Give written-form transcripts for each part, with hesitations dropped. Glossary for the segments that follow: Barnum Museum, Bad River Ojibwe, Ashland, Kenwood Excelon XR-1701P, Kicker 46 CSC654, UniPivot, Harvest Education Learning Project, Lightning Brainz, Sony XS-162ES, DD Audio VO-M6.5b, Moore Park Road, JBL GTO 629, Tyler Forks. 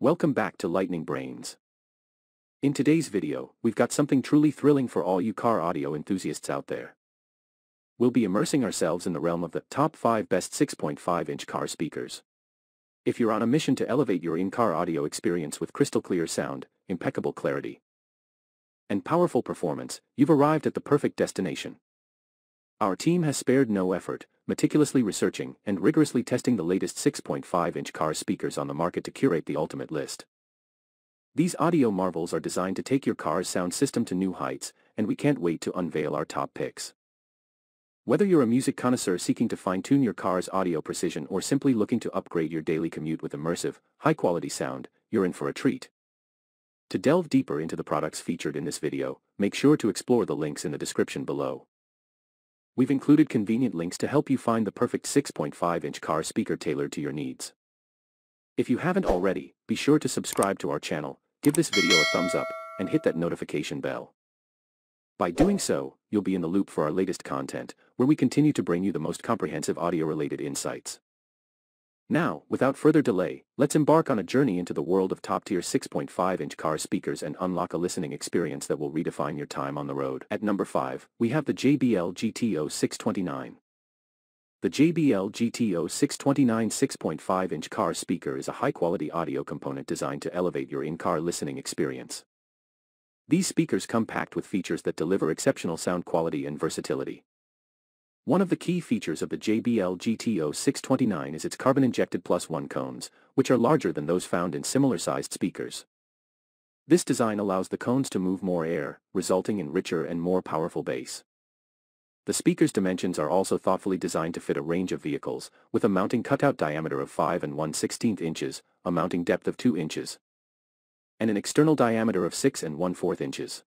Welcome back to Lightning Brainz. In today's video, we've got something truly thrilling for all you car audio enthusiasts out there. We'll be immersing ourselves in the realm of the top 5 best 6.5-inch car speakers. If you're on a mission to elevate your in-car audio experience with crystal-clear sound, impeccable clarity, and powerful performance, you've arrived at the perfect destination. Our team has spared no effort, meticulously researching and rigorously testing the latest 6.5-inch car speakers on the market to curate the ultimate list. These audio marvels are designed to take your car's sound system to new heights, and we can't wait to unveil our top picks. Whether you're a music connoisseur seeking to fine-tune your car's audio precision or simply looking to upgrade your daily commute with immersive, high-quality sound, you're in for a treat. To delve deeper into the products featured in this video, make sure to explore the links in the description below. We've included convenient links to help you find the perfect 6.5-inch car speaker tailored to your needs. If you haven't already, be sure to subscribe to our channel, give this video a thumbs up, and hit that notification bell. By doing so, you'll be in the loop for our latest content, where we continue to bring you the most comprehensive audio-related insights. Now, without further delay, let's embark on a journey into the world of top-tier 6.5-inch car speakers and unlock a listening experience that will redefine your time on the road. At number 5, we have the JBL GTO 629. The JBL GTO 629 6.5-inch car speaker is a high-quality audio component designed to elevate your in-car listening experience. These speakers come packed with features that deliver exceptional sound quality and versatility. One of the key features of the JBL GTO 629 is its carbon-injected +1 cones, which are larger than those found in similar-sized speakers. This design allows the cones to move more air, resulting in richer and more powerful bass. The speaker's dimensions are also thoughtfully designed to fit a range of vehicles, with a mounting cutout diameter of 5 1/16 inches, a mounting depth of 2 inches, and an external diameter of 6 1/4 inches.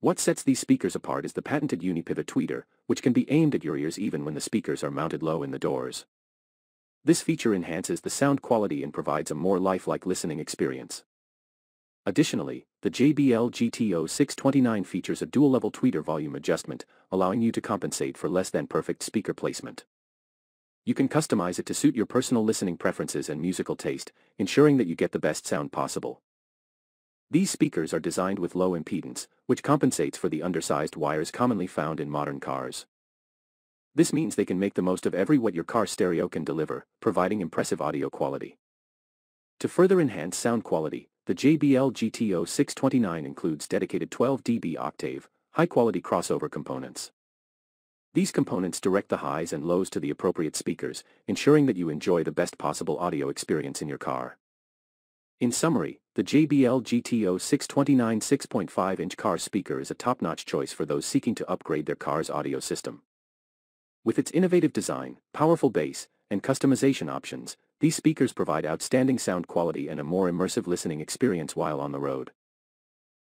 What sets these speakers apart is the patented UniPivot tweeter, which can be aimed at your ears even when the speakers are mounted low in the doors. This feature enhances the sound quality and provides a more lifelike listening experience. Additionally, the JBL GTO 629 features a dual-level tweeter volume adjustment, allowing you to compensate for less than perfect speaker placement. You can customize it to suit your personal listening preferences and musical taste, ensuring that you get the best sound possible. These speakers are designed with low impedance, which compensates for the undersized wires commonly found in modern cars. This means they can make the most of every watt your car stereo can deliver, providing impressive audio quality. To further enhance sound quality, the JBL GTO 629 includes dedicated 12 dB octave, high-quality crossover components. These components direct the highs and lows to the appropriate speakers, ensuring that you enjoy the best possible audio experience in your car. In summary, the JBL GTO 629 6.5-inch car speaker is a top-notch choice for those seeking to upgrade their car's audio system. With its innovative design, powerful bass, and customization options, these speakers provide outstanding sound quality and a more immersive listening experience while on the road.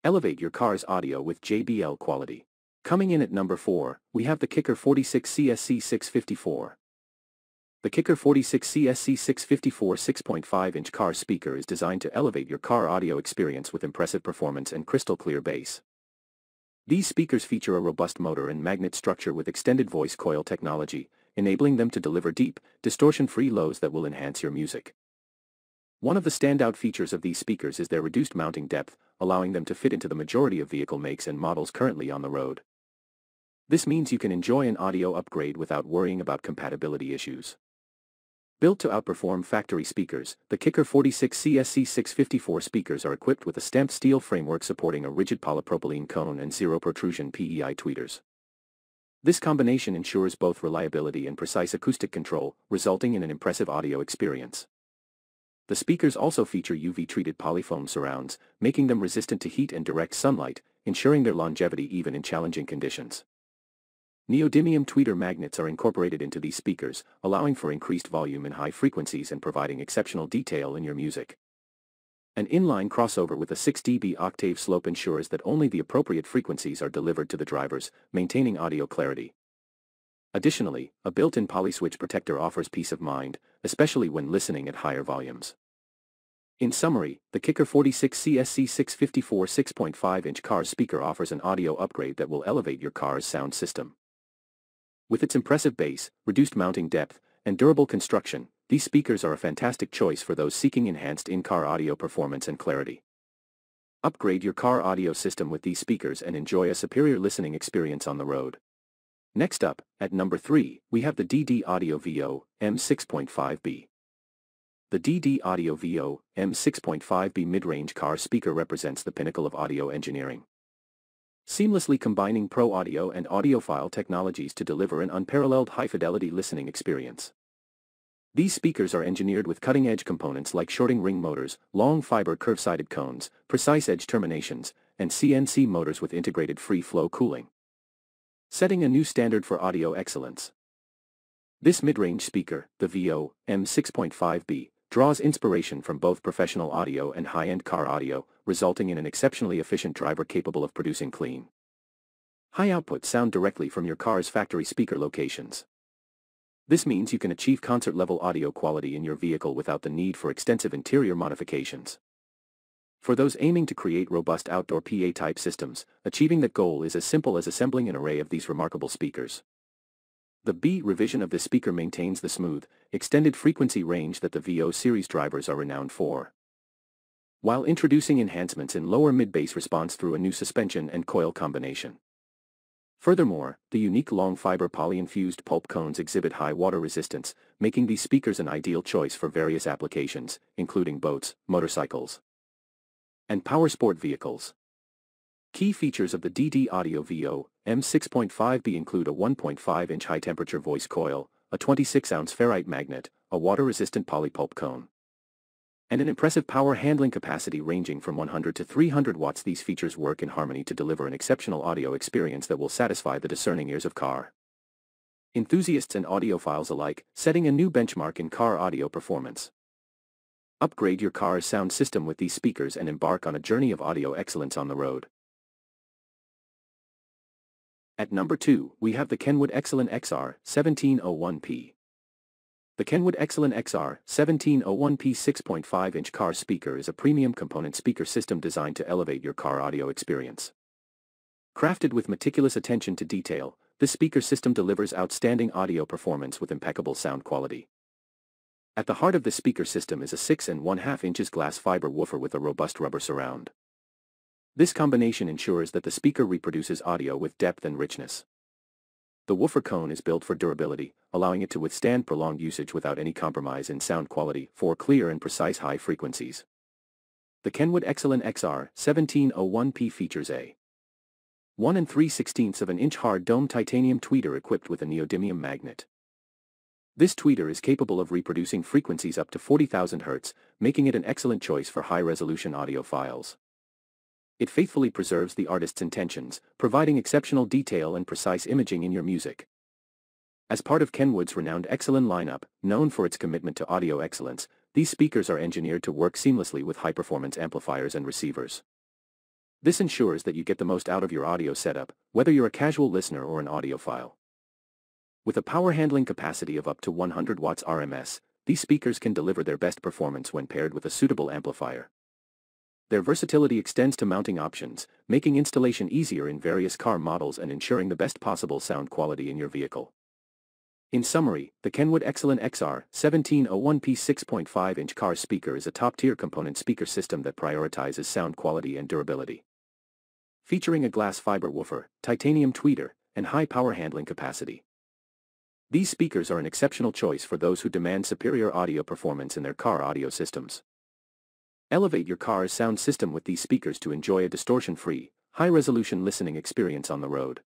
Elevate your car's audio with JBL quality. Coming in at number 4, we have the Kicker 46 CSC654. The Kicker 46 CSC654 6.5-inch car speaker is designed to elevate your car audio experience with impressive performance and crystal-clear bass. These speakers feature a robust motor and magnet structure with extended voice coil technology, enabling them to deliver deep, distortion-free lows that will enhance your music. One of the standout features of these speakers is their reduced mounting depth, allowing them to fit into the majority of vehicle makes and models currently on the road. This means you can enjoy an audio upgrade without worrying about compatibility issues. Built to outperform factory speakers, the Kicker 46 CSC654 speakers are equipped with a stamped steel framework supporting a rigid polypropylene cone and 0 protrusion PEI tweeters. This combination ensures both reliability and precise acoustic control, resulting in an impressive audio experience. The speakers also feature UV-treated polyfoam surrounds, making them resistant to heat and direct sunlight, ensuring their longevity even in challenging conditions. Neodymium tweeter magnets are incorporated into these speakers, allowing for increased volume in high frequencies and providing exceptional detail in your music. An inline crossover with a 6 dB octave slope ensures that only the appropriate frequencies are delivered to the drivers, maintaining audio clarity. Additionally, a built-in polyswitch protector offers peace of mind, especially when listening at higher volumes. In summary, the Kicker 46 CSC654 6.5-inch car speaker offers an audio upgrade that will elevate your car's sound system. With its impressive bass, reduced mounting depth, and durable construction, These speakers are a fantastic choice for those seeking enhanced in-car audio performance and clarity. Upgrade your car audio system with these speakers and enjoy a superior listening experience on the road. Next up, at number 3, we have the DD Audio VO-M6.5b. The DD Audio VO-M6.5b mid-range car speaker represents the pinnacle of audio engineering, seamlessly combining pro audio and audiophile technologies to deliver an unparalleled high-fidelity listening experience. These speakers are engineered with cutting-edge components like shorting ring motors, long fiber curve-sided cones, precise edge terminations, and CNC motors with integrated free-flow cooling, setting a new standard for audio excellence. This mid-range speaker, the VO-M6.5b, draws inspiration from both professional audio and high-end car audio, resulting in an exceptionally efficient driver capable of producing clean, high-output sound directly from your car's factory speaker locations. This means you can achieve concert-level audio quality in your vehicle without the need for extensive interior modifications. For those aiming to create robust outdoor PA-type systems, achieving that goal is as simple as assembling an array of these remarkable speakers. The B revision of this speaker maintains the smooth, extended frequency range that the VO series drivers are renowned for, while introducing enhancements in lower mid-bass response through a new suspension and coil combination. Furthermore, the unique long fiber poly-infused pulp cones exhibit high water resistance, making these speakers an ideal choice for various applications, including boats, motorcycles, and powersport vehicles. Key features of the DD Audio VO-M6.5b include a 1.5-inch high-temperature voice coil, a 26-ounce ferrite magnet, a water-resistant polypulp cone, and an impressive power handling capacity ranging from 100 to 300 watts. These features work in harmony to deliver an exceptional audio experience that will satisfy the discerning ears of car enthusiasts and audiophiles alike, setting a new benchmark in car audio performance. Upgrade your car's sound system with these speakers and embark on a journey of audio excellence on the road. At number 2, we have the Kenwood Excelon XR-1701P. The Kenwood Excelon XR-1701P 6.5-inch car speaker is a premium component speaker system designed to elevate your car audio experience. Crafted with meticulous attention to detail, this speaker system delivers outstanding audio performance with impeccable sound quality. At the heart of this speaker system is a 6.5-inch glass fiber woofer with a robust rubber surround. This combination ensures that the speaker reproduces audio with depth and richness. The woofer cone is built for durability, allowing it to withstand prolonged usage without any compromise in sound quality for clear and precise high frequencies. The Kenwood Excelon XR-1701P features a 1 3/16 inch hard dome titanium tweeter equipped with a neodymium magnet. This tweeter is capable of reproducing frequencies up to 40,000 Hz, making it an excellent choice for high-resolution audiophiles. It faithfully preserves the artist's intentions, providing exceptional detail and precise imaging in your music. As part of Kenwood's renowned Excelon lineup, known for its commitment to audio excellence, these speakers are engineered to work seamlessly with high-performance amplifiers and receivers. This ensures that you get the most out of your audio setup, whether you're a casual listener or an audiophile. With a power handling capacity of up to 100 watts RMS, these speakers can deliver their best performance when paired with a suitable amplifier. Their versatility extends to mounting options, making installation easier in various car models and ensuring the best possible sound quality in your vehicle. In summary, the Kenwood Excelon XR-1701P 6.5-inch car speaker is a top-tier component speaker system that prioritizes sound quality and durability. Featuring a glass fiber woofer, titanium tweeter, and high power handling capacity, these speakers are an exceptional choice for those who demand superior audio performance in their car audio systems. Elevate your car's sound system with these speakers to enjoy a distortion-free, high-resolution listening experience on the road.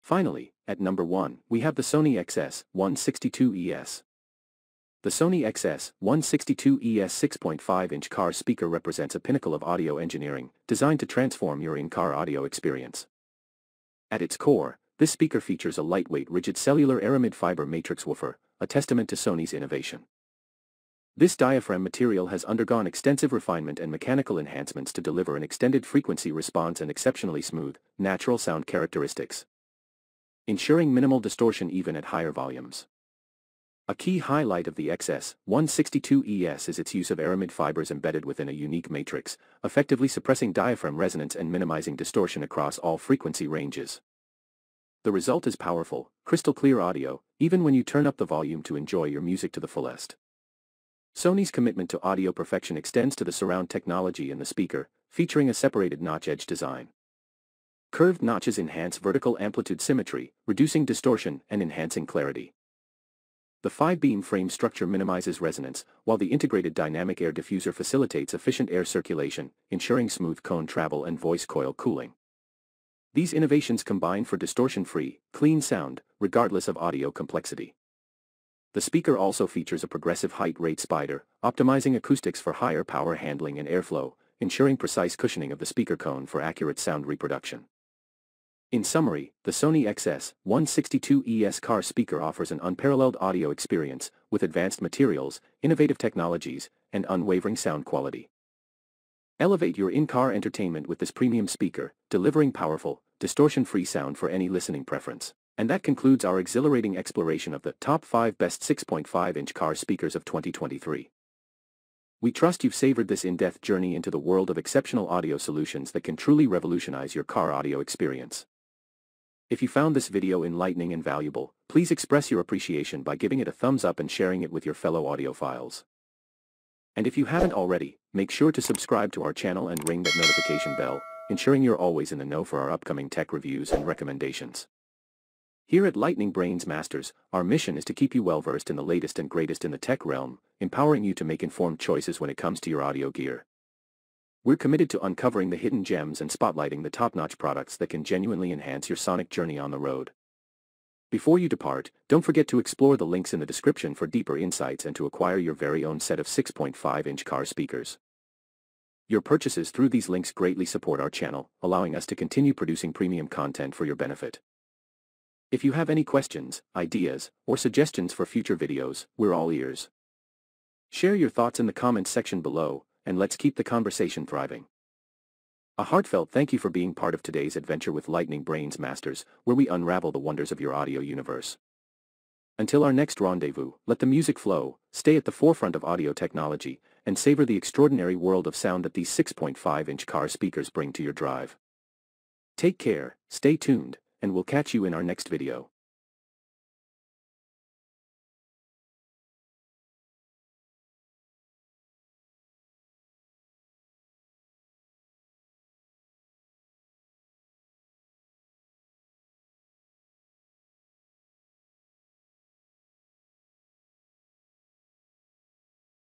Finally, at number 1, we have the Sony XS-162ES. The Sony XS-162ES 6.5-inch car speaker represents a pinnacle of audio engineering, designed to transform your in-car audio experience. At its core, this speaker features a lightweight rigid cellular aramid fiber matrix woofer, a testament to Sony's innovation. This diaphragm material has undergone extensive refinement and mechanical enhancements to deliver an extended frequency response and exceptionally smooth, natural sound characteristics, ensuring minimal distortion even at higher volumes. A key highlight of the XS-162ES is its use of aramid fibers embedded within a unique matrix, effectively suppressing diaphragm resonance and minimizing distortion across all frequency ranges. The result is powerful, crystal-clear audio, even when you turn up the volume to enjoy your music to the fullest. Sony's commitment to audio perfection extends to the surround technology in the speaker, featuring a separated notch edge design. Curved notches enhance vertical amplitude symmetry, reducing distortion and enhancing clarity. The 5-beam frame structure minimizes resonance, while the integrated dynamic air diffuser facilitates efficient air circulation, ensuring smooth cone travel and voice coil cooling. These innovations combine for distortion-free, clean sound, regardless of audio complexity. The speaker also features a progressive height rate spider, optimizing acoustics for higher power handling and airflow, ensuring precise cushioning of the speaker cone for accurate sound reproduction. In summary, the Sony XS-162ES car speaker offers an unparalleled audio experience, with advanced materials, innovative technologies, and unwavering sound quality. Elevate your in-car entertainment with this premium speaker, delivering powerful, distortion-free sound for any listening preference. And that concludes our exhilarating exploration of the top 5 best 6.5-inch car speakers of 2023. We trust you've savored this in-depth journey into the world of exceptional audio solutions that can truly revolutionize your car audio experience. If you found this video enlightening and valuable, please express your appreciation by giving it a thumbs up and sharing it with your fellow audiophiles. And if you haven't already, make sure to subscribe to our channel and ring that notification bell, ensuring you're always in the know for our upcoming tech reviews and recommendations. Here at Lightning Brainz Masters, our mission is to keep you well-versed in the latest and greatest in the tech realm, empowering you to make informed choices when it comes to your audio gear. We're committed to uncovering the hidden gems and spotlighting the top-notch products that can genuinely enhance your sonic journey on the road. Before you depart, don't forget to explore the links in the description for deeper insights and to acquire your very own set of 6.5-inch car speakers. Your purchases through these links greatly support our channel, allowing us to continue producing premium content for your benefit. If you have any questions, ideas, or suggestions for future videos, we're all ears. Share your thoughts in the comments section below, and let's keep the conversation thriving. A heartfelt thank you for being part of today's adventure with Lightning Brainz Masters, where we unravel the wonders of your audio universe. Until our next rendezvous, let the music flow, stay at the forefront of audio technology, and savor the extraordinary world of sound that these 6.5-inch car speakers bring to your drive. Take care, stay tuned, and we'll catch you in our next video.